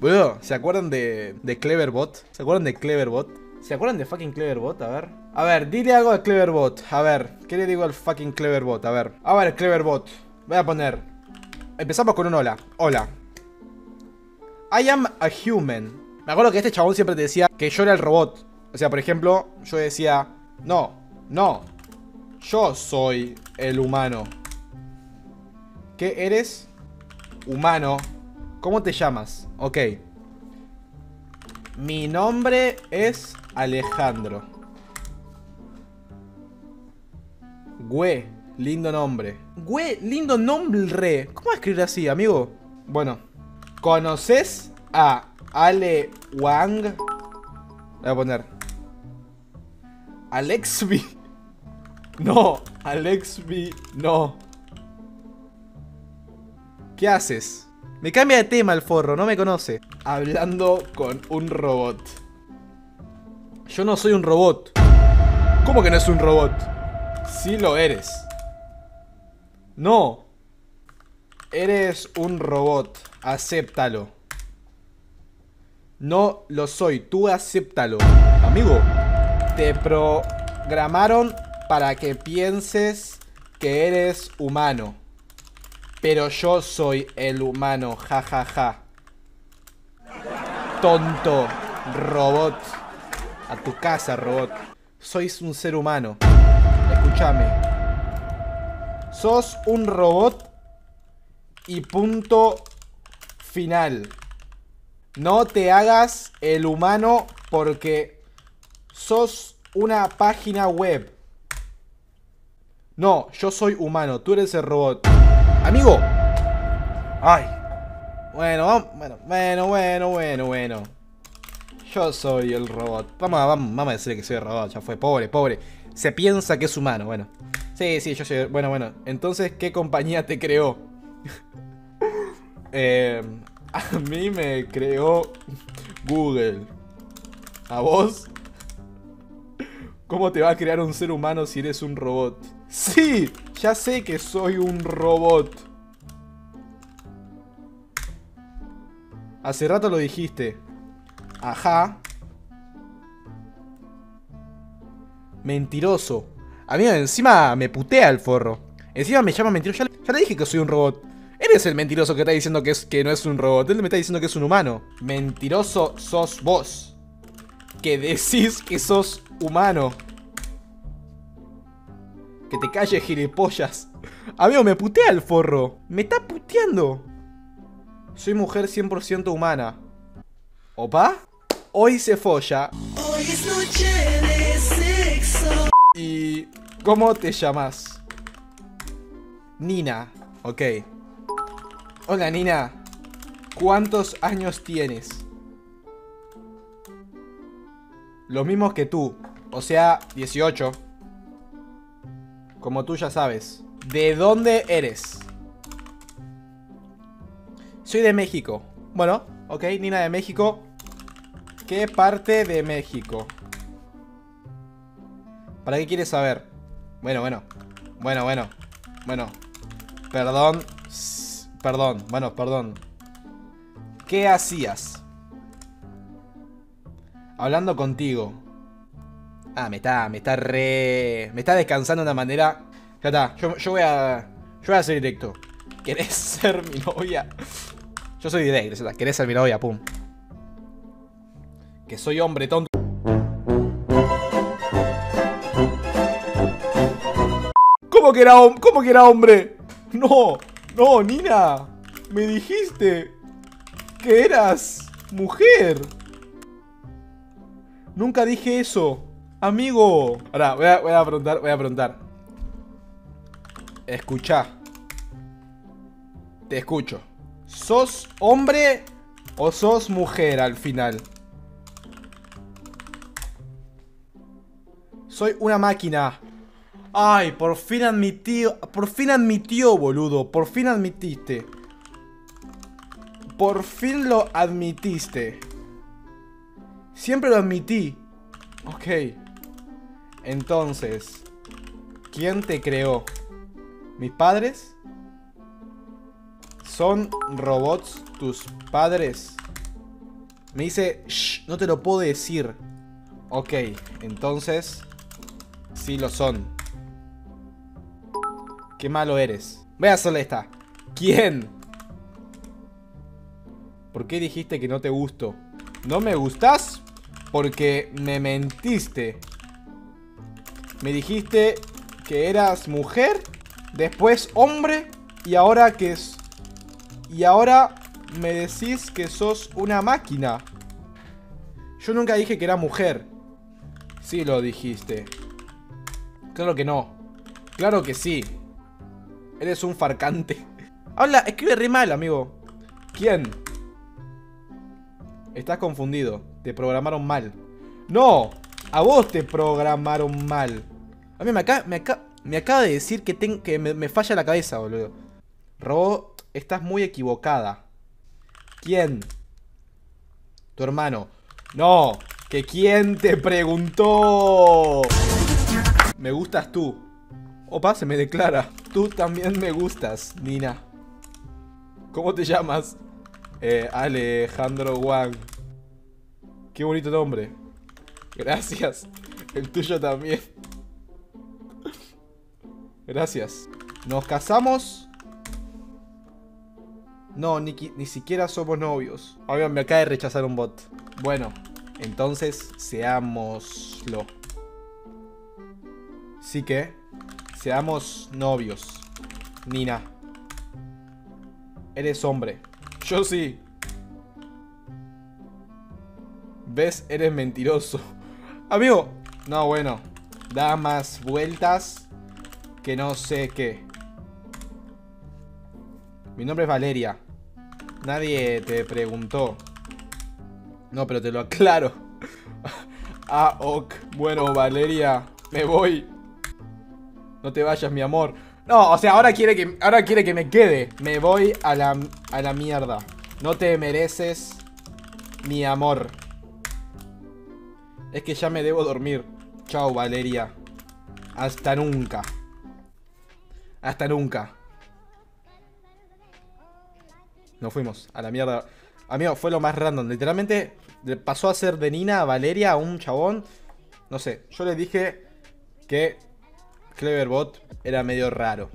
Boludo, ¿se acuerdan de Cleverbot? ¿Se acuerdan de Cleverbot? ¿Se acuerdan de fucking Cleverbot? A ver. A ver, dile algo a Cleverbot. A ver, ¿qué le digo al fucking Cleverbot? A ver. A ver, Cleverbot. Voy a poner. Empezamos con un hola. Hola. I am a human. Me acuerdo que este chabón siempre te decía que yo era el robot. O sea, por ejemplo, yo decía, no, no, yo soy el humano. ¿Qué eres? Humano. ¿Cómo te llamas? Ok. Mi nombre es Alejandro. Güey, lindo nombre. Güey, lindo nombre. ¿Cómo escribir así, amigo? Bueno. ¿Conoces a Ale Wang? Voy a poner Alexby. No, Alexby no. ¿Qué haces? Me cambia de tema el forro, no me conoce. Hablando con un robot. Yo no soy un robot. ¿Cómo que no es un robot? Sí lo eres. No. Eres un robot. Acéptalo. No lo soy, tú acéptalo. Amigo, te programaron para que pienses que eres humano. Pero yo soy el humano, jajaja. Ja, ja. Tonto, robot. A tu casa, robot. Sois un ser humano. Escúchame. Sos un robot y punto final. No te hagas el humano porque sos una página web. No, yo soy humano, tú eres el robot. Amigo. Ay. Bueno. Yo soy el robot. Vamos a decirle que soy el robot, ya fue. Pobre. Se piensa que es humano, bueno. Sí, yo soy... Bueno. Entonces, ¿qué compañía te creó? A mí me creó Google. ¿A vos? ¿Cómo te va a crear un ser humano si eres un robot? ¡Sí! Ya sé que soy un robot. Hace rato lo dijiste. Ajá. Mentiroso. A mí encima me putea el forro. Encima me llama mentiroso. Ya le dije que soy un robot. Eres el mentiroso que está diciendo que no es un robot. Él me está diciendo que es un humano. Mentiroso sos vos, que decís que sos humano. Que te calles, gilipollas. Amigo, me putea el forro. Me está puteando. Soy mujer 100% humana. ¿Opa? Hoy se folla. Hoy es noche de sexo. ¿Y cómo te llamas? Nina. Ok. Hola, Nina. ¿Cuántos años tienes? Los mismos que tú. O sea, 18. Como tú ya sabes. ¿De dónde eres? Soy de México. Bueno, ok, Nina de México. ¿Qué parte de México? ¿Para qué quieres saber? Bueno. Perdón. ¿Qué hacías? Hablando contigo. Ah, me está descansando de una manera. Ya está, yo voy a ser directo. ¿Querés ser mi novia? Yo soy directo, ya está. ¿Querés ser mi novia? Pum. Que soy hombre tonto. ¿Cómo que era hombre? No. No, Nina, me dijiste que eras mujer. Nunca dije eso, amigo. Ahora, voy a preguntar. Escuchá. Te escucho. ¿Sos hombre o sos mujer al final? Soy una máquina. Ay, por fin admitió, boludo, por fin admitiste. Por fin lo admitiste. Siempre lo admití. Ok. Entonces, ¿quién te creó? ¿Mis padres? ¿Son robots tus padres? Me dice, shh, no te lo puedo decir. Ok, entonces sí lo son. Qué malo eres. Voy a hacerle esta. ¿Quién? ¿Por qué dijiste que no te gusto? ¿No me gustas? Porque me mentiste. Me dijiste que eras mujer, después hombre, y ahora que es... Y ahora me decís que sos una máquina. Yo nunca dije que era mujer. Sí lo dijiste. Claro que no. Claro que sí. Eres un farcante. Habla, escribe re mal, amigo. ¿Quién? Estás confundido. Te programaron mal. ¡No! A vos te programaron mal. A mí me acaba de decir que me falla la cabeza, boludo. Robot. Estás muy equivocada. ¿Quién? Tu hermano. No, que quién te preguntó. Me gustas tú. Opa, se me declara. Tú también me gustas, Nina. ¿Cómo te llamas? Alejandro Wang. Qué bonito nombre. Gracias. El tuyo también. Gracias. Nos casamos. No, ni siquiera somos novios. Oigan, me acaba de rechazar un bot. Bueno, entonces seámoslo. Sí que seamos novios. Nina, eres hombre. Yo sí. ¿Ves? Eres mentiroso. Amigo, no, bueno. Da más vueltas que no sé qué. Mi nombre es Valeria. Nadie te preguntó. No, pero te lo aclaro. Ah, ok. Bueno, Valeria, me voy. No te vayas, mi amor. No, o sea, ahora quiere que me quede. Me voy a la mierda. No te mereces mi amor. Es que ya me debo dormir. Chao, Valeria. Hasta nunca. Hasta nunca. Nos fuimos a la mierda. Amigo, fue lo más random. Literalmente pasó a ser de Nina a Valeria a un chabón. No sé, yo le dije que Cleverbot era medio raro.